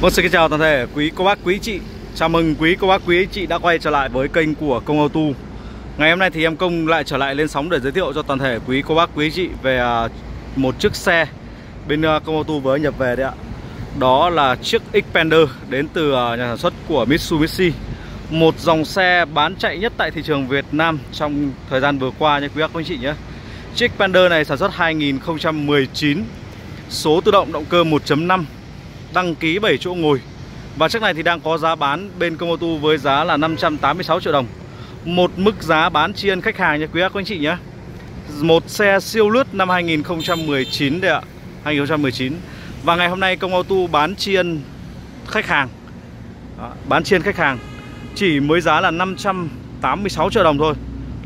Vâng, xin chào toàn thể quý cô bác, quý chị. Chào mừng quý cô bác, quý chị đã quay trở lại với kênh của Công Auto. Ngày hôm nay thì em Công lại trở lại lên sóng để giới thiệu cho toàn thể quý cô bác, quý chị về một chiếc xe bên Công Auto vừa nhập về đấy ạ. Đó là chiếc Xpander đến từ nhà sản xuất của Mitsubishi. Một dòng xe bán chạy nhất tại thị trường Việt Nam trong thời gian vừa qua nha quý bác, quý chị nhé. Chiếc Xpander này sản xuất 2019, số tự động, động cơ 1.5, đăng ký 7 chỗ ngồi. Và chiếc này thì đang có giá bán bên Công Auto với giá là 586 triệu đồng. Một mức giá bán tri ân khách hàng nha quý bác, quý anh chị nhé. Một xe siêu lướt năm 2019 đấy ạ, 2019. Và ngày hôm nay Công Auto bán tri ân khách hàng. Đó, bán tri ân khách hàng chỉ mới giá là 586 triệu đồng thôi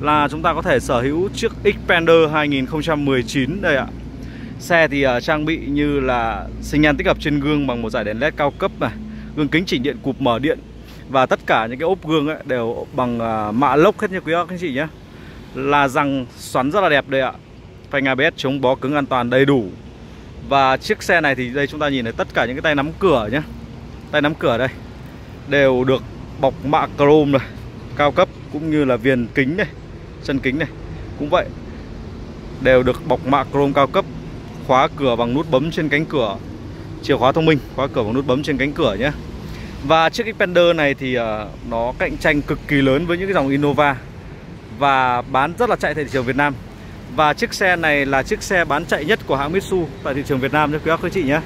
là chúng ta có thể sở hữu chiếc Xpander 2019 đây ạ. Xe thì trang bị như là sinh nhan tích hợp trên gương bằng một dải đèn led cao cấp này, gương kính chỉnh điện, cụp mở điện và tất cả những cái ốp gương ấy đều bằng mạ lốc hết nha quý anh chị nhé. Là rằng xoắn rất là đẹp đây ạ. Phanh ABS, chống bó cứng an toàn đầy đủ. Và chiếc xe này thì đây chúng ta nhìn thấy tất cả những cái tay nắm cửa nhé. Tay nắm cửa đây đều được bọc mạ chrome này, cao cấp, cũng như là viền kính này, chân kính này cũng vậy, đều được bọc mạ chrome cao cấp. Khóa cửa bằng nút bấm trên cánh cửa, chìa khóa thông minh, khóa cửa bằng nút bấm trên cánh cửa nhé. Và chiếc Xpander này thì nó cạnh tranh cực kỳ lớn với những cái dòng Innova và bán rất là chạy tại thị trường Việt Nam. Và chiếc xe này là chiếc xe bán chạy nhất của hãng Mitsubishi tại thị trường Việt Nam nha quý bác, quý chị nhé.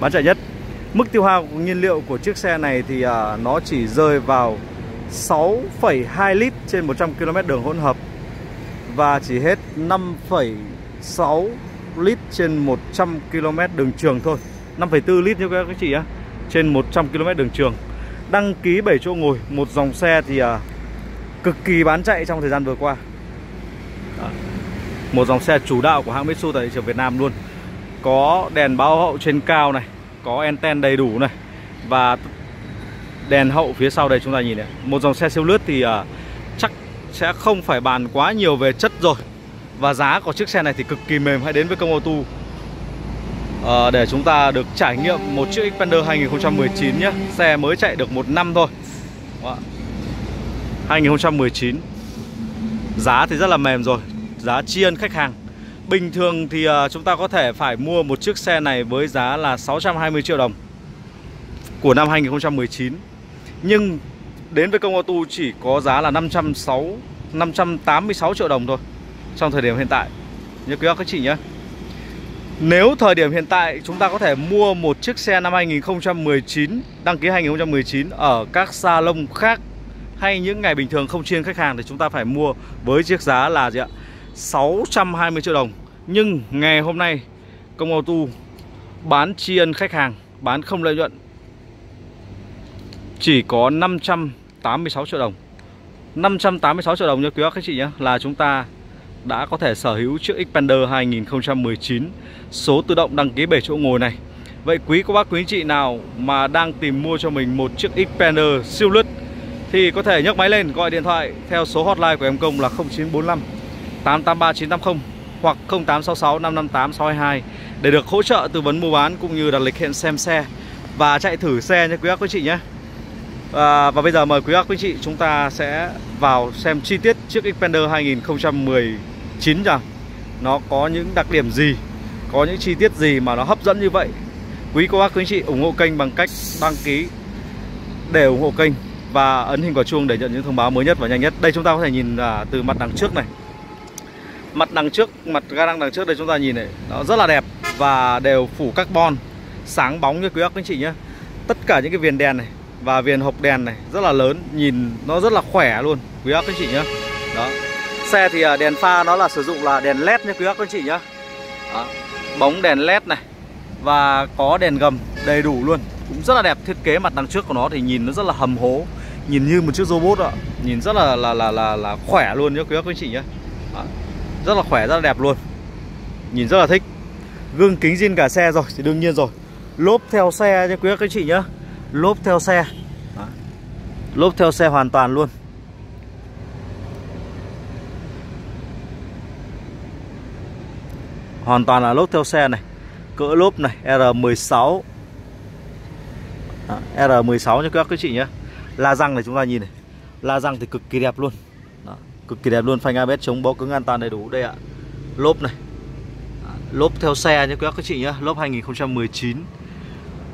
Bán chạy nhất. Mức tiêu hao của nhiên liệu của chiếc xe này thì nó chỉ rơi vào 6,2 lít trên 100 km đường hỗn hợp và chỉ hết 5,6 lít trên 100 km đường trường thôi. 5,4 lít như các anh chị á, trên 100 km đường trường. Đăng ký 7 chỗ ngồi, một dòng xe thì cực kỳ bán chạy trong thời gian vừa qua. Đó. Một dòng xe chủ đạo của hãng Mitsubishi tại thị trường Việt Nam luôn. Có đèn báo hậu trên cao này, có anten đầy đủ này và đèn hậu phía sau đây chúng ta nhìn này. Một dòng xe siêu lướt thì chắc sẽ không phải bàn quá nhiều về chất rồi. Và giá của chiếc xe này thì cực kỳ mềm. Hãy đến với Công Auto để chúng ta được trải nghiệm một chiếc Xpander 2019 nhé. Xe mới chạy được 1 năm thôi. 2019. Giá thì rất là mềm rồi. Giá tri ân khách hàng. Bình thường thì chúng ta có thể phải mua một chiếc xe này với giá là 620 triệu đồng của năm 2019. Nhưng đến với Công Auto chỉ có giá là 586 triệu đồng thôi trong thời điểm hiện tại như quý các chị nhé. Nếu thời điểm hiện tại chúng ta có thể mua một chiếc xe năm 2019, đăng ký 2019 ở các salon khác hay những ngày bình thường không tri ân khách hàng thì chúng ta phải mua với chiếc giá là gì ạ? 620 triệu đồng. Nhưng ngày hôm nay Công Auto bán tri ân khách hàng, bán không lợi nhuận, chỉ có 586 triệu đồng. 586 triệu đồng như quý các chị nhé, là chúng ta đã có thể sở hữu chiếc Xpander 2019 số tự động, đăng ký 7 chỗ ngồi này. Vậy quý cô bác, quý anh chị nào mà đang tìm mua cho mình một chiếc Xpander siêu lướt thì có thể nhấc máy lên gọi điện thoại theo số hotline của em Công là 0945 883 980 hoặc 0866 558 622 để được hỗ trợ tư vấn mua bán cũng như đặt lịch hẹn xem xe và chạy thử xe nha quý bác, quý chị nhé. Và bây giờ mời quý bác, quý chị chúng ta sẽ vào xem chi tiết chiếc Xpander 2019 rằng nó có những đặc điểm gì, có những chi tiết gì mà nó hấp dẫn như vậy. Quý cô bác, quý chị ủng hộ kênh bằng cách đăng ký để ủng hộ kênh và ấn hình quả chuông để nhận những thông báo mới nhất và nhanh nhất. Đây chúng ta có thể nhìn từ mặt đằng trước này. Mặt đằng trước, mặt ga lăng đằng trước đây chúng ta nhìn này, nó rất là đẹp và đều phủ carbon, sáng bóng như quý bác, quý chị nhé. Tất cả những cái viền đèn này và viền hộp đèn này rất là lớn, nhìn nó rất là khỏe luôn quý bác, quý chị nhé. Đó. Xe thì đèn pha nó là sử dụng là đèn led nha quý bác, quý chị nhé. Đó. Bóng đèn led này và có đèn gầm đầy đủ luôn, cũng rất là đẹp. Thiết kế mặt đằng trước của nó thì nhìn nó rất là hầm hố, nhìn như một chiếc robot ạ, nhìn rất là khỏe luôn nhé quý bác, quý chị nhé. Đó. Rất là khỏe, rất là đẹp luôn, nhìn rất là thích. Gương kính zin cả xe rồi thì đương nhiên rồi. Lốp theo xe nha quý bác, quý chị nhé. Lốp theo xe. Đó. Lốp theo xe hoàn toàn luôn. Hoàn toàn là lốp theo xe này. Cỡ lốp này R16 R16 cho các chị nhé. La răng này chúng ta nhìn này, la răng thì cực kỳ đẹp luôn. Đó, cực kỳ đẹp luôn. Phanh ABS chống bó cứng an toàn đầy đủ đây ạ. Lốp này, lốp theo xe nhé các chị nhé. Lốp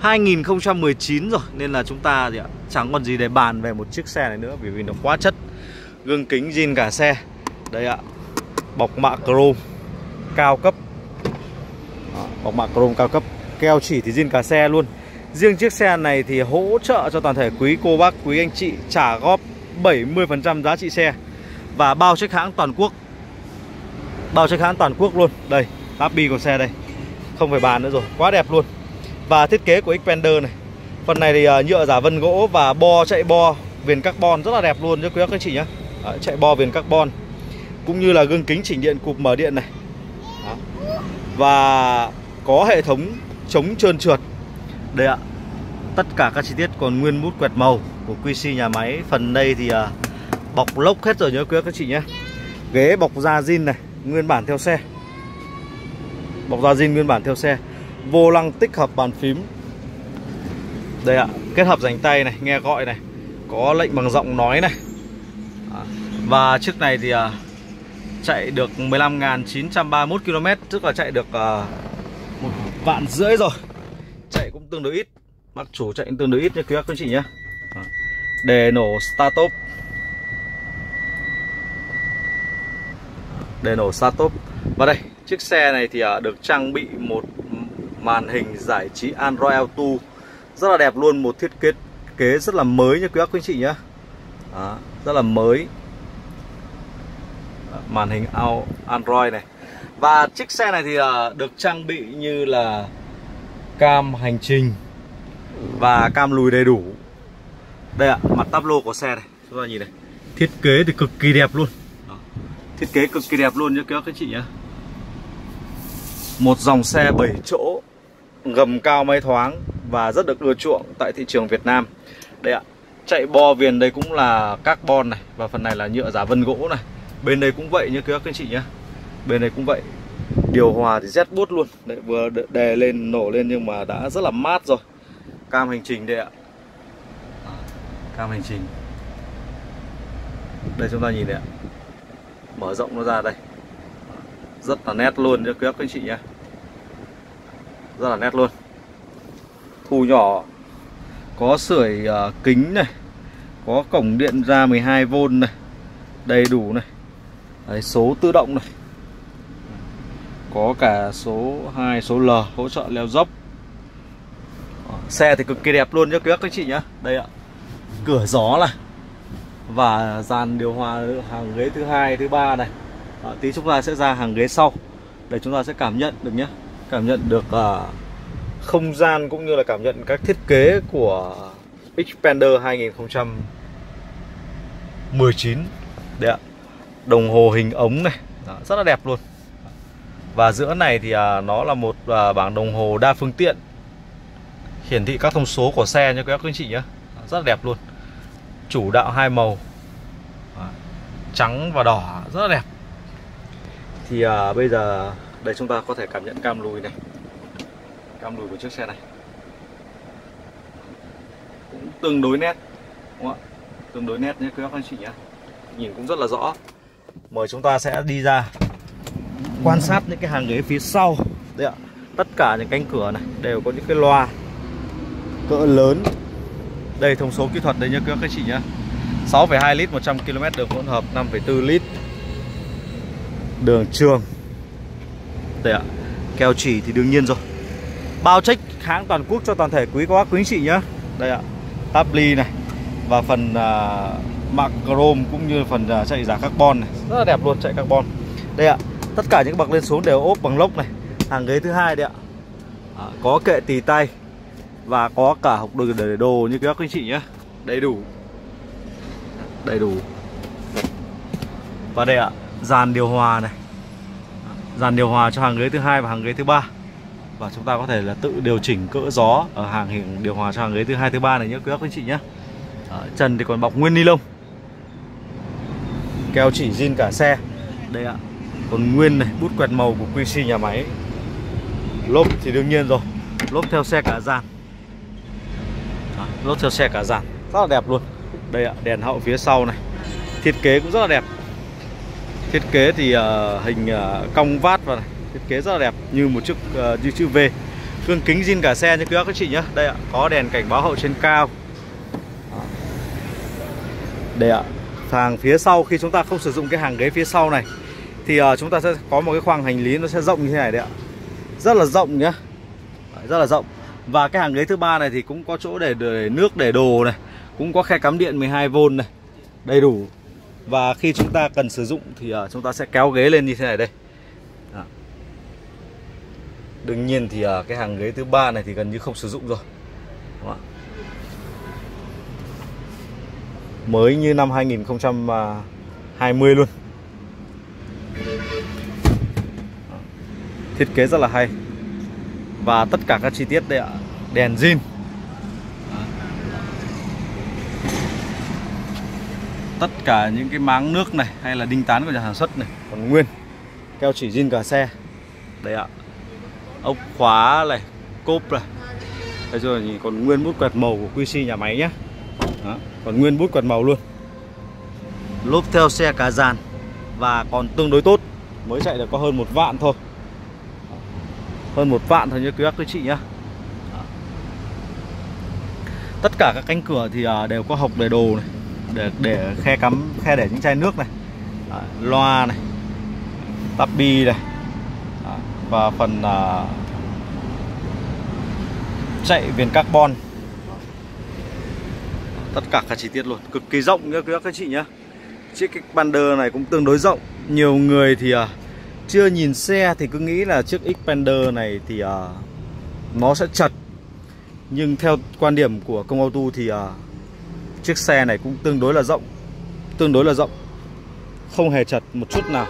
2019 rồi, nên là chúng ta thì chẳng còn gì để bàn về một chiếc xe này nữa, bởi vì nó quá chất. Gương kính zin cả xe đây ạ. Bọc mạ chrome cao cấp. Đó, bọc mạ chrome cao cấp, keo chỉ thì zin cả xe luôn. Riêng chiếc xe này thì hỗ trợ cho toàn thể quý cô bác, quý anh chị trả góp 70% giá trị xe và bao check hãng toàn quốc. Bao check hãng toàn quốc luôn. Đây, happy của xe đây, không phải bàn nữa rồi, quá đẹp luôn. Và thiết kế của Xpander này, phần này thì nhựa giả vân gỗ và bo chạy bo viền carbon rất là đẹp luôn cho quý các chị nhé. Chạy bo viền carbon, cũng như là gương kính chỉnh điện cụp mở điện này. Đó. Và có hệ thống chống trơn trượt đây ạ. Tất cả các chi tiết còn nguyên mút quẹt màu của QC nhà máy. Phần đây thì bọc lốc hết rồi nhớ quý các chị nhé. Ghế bọc da zin này, nguyên bản theo xe. Bọc da zin nguyên bản theo xe. Vô lăng tích hợp bàn phím đây ạ, kết hợp rảnh tay này, nghe gọi này, có lệnh bằng giọng nói này. Và chiếc này thì chạy được 15.931 km, tức là chạy được 1.5 vạn rồi. Chạy cũng tương đối ít, bác chủ chạy tương đối ít nha các anh chị nhé. Đề nổ start top, đề nổ start top. Và đây, chiếc xe này thì được trang bị một màn hình giải trí Android Auto rất là đẹp luôn, một thiết kế rất là mới nha quý các anh chị nhé. Đó, rất là mới, màn hình Android này. Và chiếc xe này thì được trang bị như là cam hành trình và cam lùi đầy đủ đây ạ. Mặt táp lô của xe này chúng ta nhìn này, thiết kế thì cực kỳ đẹp luôn. Đó, thiết kế cực kỳ đẹp luôn nha các anh chị nhé. Một dòng xe 7 chỗ, gầm cao máy thoáng và rất được ưa chuộng tại thị trường Việt Nam. Đây ạ, chạy bo viền đây cũng là carbon này, và phần này là nhựa giả vân gỗ này. Bên đây cũng vậy như các anh chị nhé. Bên đây cũng vậy. Điều hòa thì rét buốt luôn. Đấy, vừa đè lên, nổ lên nhưng mà đã rất là mát rồi. Cam hành trình đây ạ. Cam hành trình. Đây chúng ta nhìn này ạ. Mở rộng nó ra đây. Rất là nét luôn cho các anh chị nhé. Rất là nét luôn. Thu nhỏ, có sưởi kính này, có cổng điện ra 12V này, đầy đủ này. Đấy, số tự động này, có cả số 2, số L, hỗ trợ leo dốc. Xe thì cực kỳ đẹp luôn cho các anh chị nhé. Đây ạ, cửa gió này, và dàn điều hòa hàng ghế thứ 2, thứ 3 này. À, tí chúng ta sẽ ra hàng ghế sau để chúng ta sẽ cảm nhận được nhé. Cảm nhận được không gian cũng như là cảm nhận các thiết kế của Xpander 2019 đấy ạ. Đồng hồ hình ống này. Đó, rất là đẹp luôn. Và giữa này thì nó là một bảng đồng hồ đa phương tiện, hiển thị các thông số của xe nha các anh chị nhé. Rất là đẹp luôn. Chủ đạo hai màu, trắng và đỏ, rất là đẹp. Thì bây giờ đây chúng ta có thể cảm nhận cam lùi này, cam lùi của chiếc xe này cũng tương đối nét, đúng không ạ? Tương đối nét nhé các anh chị nhé, nhìn cũng rất là rõ. Mời chúng ta sẽ đi ra quan sát những cái hàng ghế phía sau đấy ạ. Tất cả những cánh cửa này đều có những cái loa cỡ lớn. Đây, thông số kỹ thuật đây nhé các anh chị nhé. 6,2 lít 100 km đường hỗn hợp, 5,4 lít đường trường đây ạ. Keo chỉ thì đương nhiên rồi. Bao check hãng toàn quốc cho toàn thể quý cô bác, quý anh chị nhé. Đây ạ, táp ly này, và phần mạ chrome cũng như phần chạy giả carbon này, rất là đẹp luôn, chạy carbon đây ạ. Tất cả những bậc lên xuống đều ốp bằng lốc này. Hàng ghế thứ 2 đây ạ. Có kệ tì tay và có cả hộc đôi để đồ như các quý anh chị nhé. Đầy đủ, đầy đủ. Và đây ạ, dàn điều hòa này, dàn điều hòa cho hàng ghế thứ 2 và hàng ghế thứ 3. Và chúng ta có thể là tự điều chỉnh cỡ gió ở hàng điều hòa cho hàng ghế thứ 2, thứ 3 này nhé quý anh chị nhé. Trần thì còn bọc nguyên ni lông, keo chỉ zin cả xe đây ạ. Còn nguyên này, bút quẹt màu của QC nhà máy. Lốp thì đương nhiên rồi, lốp theo xe cả dàn. Lốp theo xe cả dàn rất là đẹp luôn. Đây ạ, đèn hậu phía sau này, thiết kế cũng rất là đẹp. Thiết kế thì hình cong vát vào này, thiết kế rất là đẹp như một chiếc như chữ V. Gương kính zin cả xe như các anh chị nhé. Đây ạ, có đèn cảnh báo hậu trên cao. Đây ạ, hàng phía sau khi chúng ta không sử dụng cái hàng ghế phía sau này thì chúng ta sẽ có một cái khoang hành lý nó sẽ rộng như thế này đấy ạ. Rất là rộng nhá. Rất là rộng. Và cái hàng ghế thứ ba này thì cũng có chỗ để nước, để đồ này, cũng có khe cắm điện 12V này. Đầy đủ. Và khi chúng ta cần sử dụng thì chúng ta sẽ kéo ghế lên như thế này đây. Đó. Đương nhiên thì cái hàng ghế thứ ba này thì gần như không sử dụng rồi. Đó. Mới như năm 2020 luôn. Thiết kế rất là hay. Và tất cả các chi tiết đây ạ. Đèn zin. Tất cả những cái máng nước này hay là đinh tán của nhà sản xuất này còn nguyên. Keo chỉ zin cả xe. Đây ạ. Ốc khóa này, cốp này. Đây rồi còn nguyên bút quẹt màu của QC nhà máy nhé. Đó, còn nguyên bút quẹt màu luôn. Lốp theo xe cả dàn và còn tương đối tốt. Mới chạy được có hơn 1 vạn thôi. Hơn 1 vạn thôi như các chị nhá. Tất cả các cánh cửa thì đều có hộc để đồ này, để khe cắm, khe để những chai nước này, loa này, tabi này, và phần chạy viền carbon. Tất cả các chi tiết luôn, cực kỳ rộng như các chị nhá. Chiếc Xpander này cũng tương đối rộng. Nhiều người thì chưa nhìn xe thì cứ nghĩ là chiếc Xpander này thì nó sẽ chật. Nhưng theo quan điểm của Công Auto thì chiếc xe này cũng tương đối là rộng. Tương đối là rộng. Không hề chật một chút nào.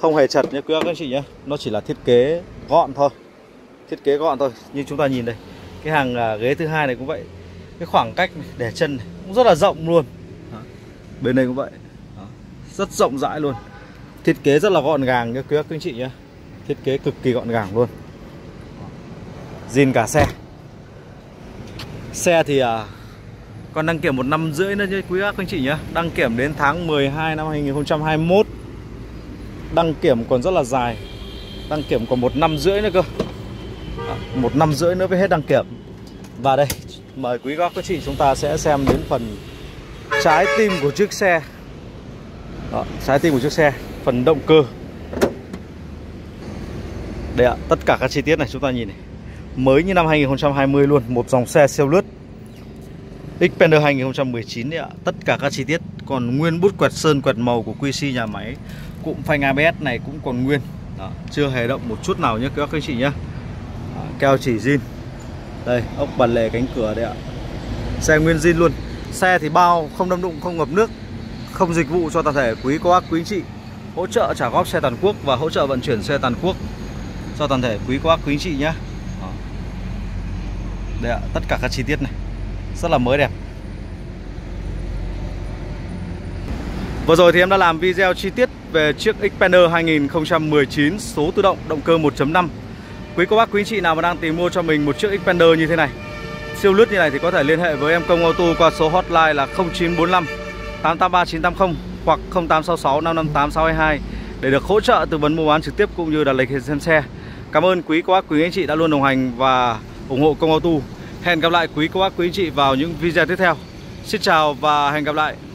Không hề chật nhé quý các anh chị nhé. Nó chỉ là thiết kế gọn thôi. Thiết kế gọn thôi. Như chúng ta nhìn đây. Cái hàng ghế thứ hai này cũng vậy. Cái khoảng cách để chân này cũng rất là rộng luôn. Bên này cũng vậy. Rất rộng rãi luôn. Thiết kế rất là gọn gàng nhé quý các anh chị nhé. Thiết kế cực kỳ gọn gàng luôn. Zin cả xe. Xe thì còn đăng kiểm 1 năm rưỡi nữa nhé quý các anh chị nhé. Đăng kiểm đến tháng 12 năm 2021. Đăng kiểm còn rất là dài. Đăng kiểm còn 1 năm rưỡi nữa cơ. 1 năm rưỡi nữa mới hết đăng kiểm. Và đây, mời quý các anh chị chúng ta sẽ xem đến phần trái tim của chiếc xe. Đó, trái tim của chiếc xe, phần động cơ. Đây ạ, tất cả các chi tiết này chúng ta nhìn này. Mới như năm 2020 luôn, một dòng xe siêu lướt. Xpander 2019 đấy ạ, tất cả các chi tiết còn nguyên bút quẹt sơn quẹt màu của QC nhà máy. Cụm phanh ABS này cũng còn nguyên. Đó, chưa hề động một chút nào nhé các anh chị nhé. Đó, keo chỉ zin. Đây, ốc bản lề cánh cửa đấy ạ. Xe nguyên zin luôn. Xe thì bao, không đâm đụng, không ngập nước. Không dịch vụ cho toàn thể quý cô bác, quý anh chị. Hỗ trợ trả góp xe toàn quốc và hỗ trợ vận chuyển xe toàn quốc cho toàn thể quý cô bác, quý anh chị nhé. Đây ạ, tất cả các chi tiết này rất là mới đẹp. Vừa rồi thì em đã làm video chi tiết về chiếc Xpander 2019 số tự động, động cơ 1.5. Quý cô bác, quý anh chị nào mà đang tìm mua cho mình một chiếc Xpander như thế này, siêu lướt như này thì có thể liên hệ với em Công Auto qua số hotline là 0945 883980 hoặc 0866 558 622 để được hỗ trợ tư vấn mua bán trực tiếp cũng như đặt lịch xem xe. Cảm ơn quý cô bác, quý anh chị đã luôn đồng hành và ủng hộ Công Auto. Hẹn gặp lại quý cô bác, quý anh chị vào những video tiếp theo. Xin chào và hẹn gặp lại.